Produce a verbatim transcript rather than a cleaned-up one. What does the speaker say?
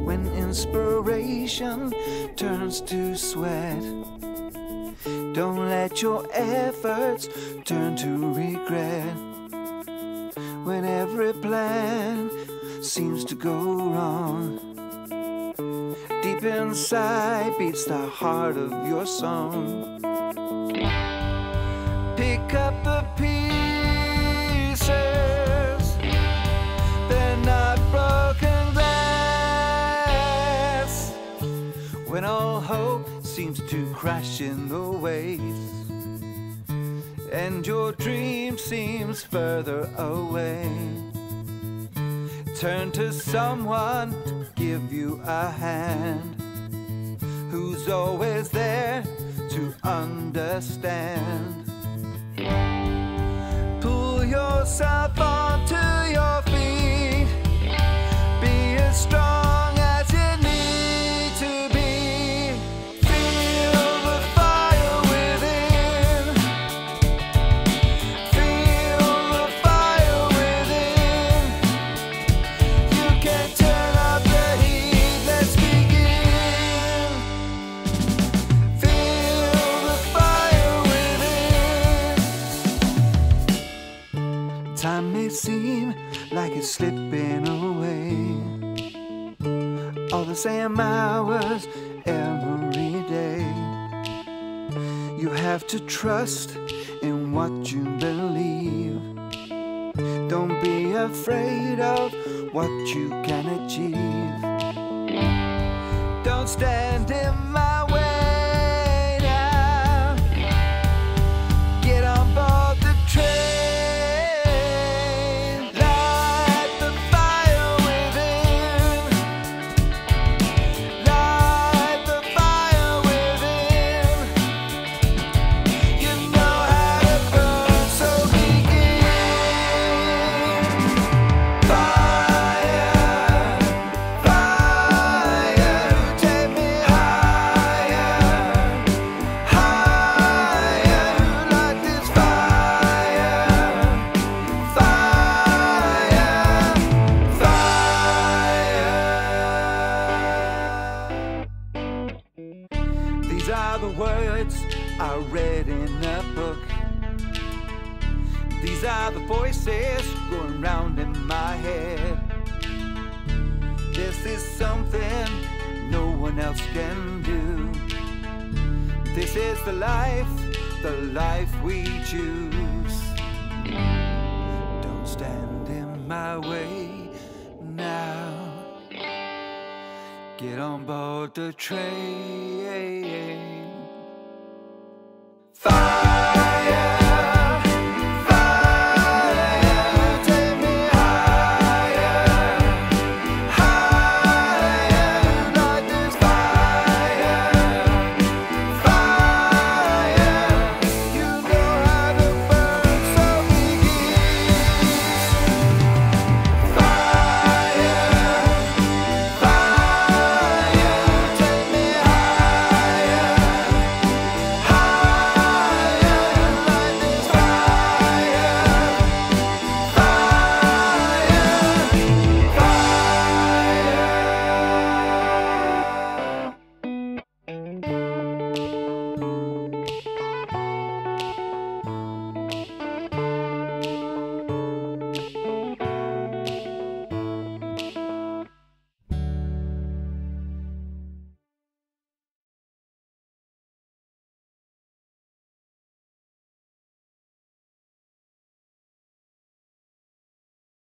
when inspiration turns to sweat. Don't let your efforts turn to regret. When every plan seems to go wrong, deep inside beats the heart of your song. Pick up the pieces, they're not broken glass. When all hope seems to crash in the waves, and your dream seems further away, turn to someone to give you a hand, who's always there to understand. Pull yourself onto your feet, be as strong like it's slipping away, all the same hours every day. You have to trust in what you believe. Don't be afraid of what you can achieve. Don't stand in my way now, get on board the train. These are the words I read in a book. These are the voices going round in my head. This is something no one else can do. This is the life, the life we choose. Don't stand in my way now, get on board the train. Fire!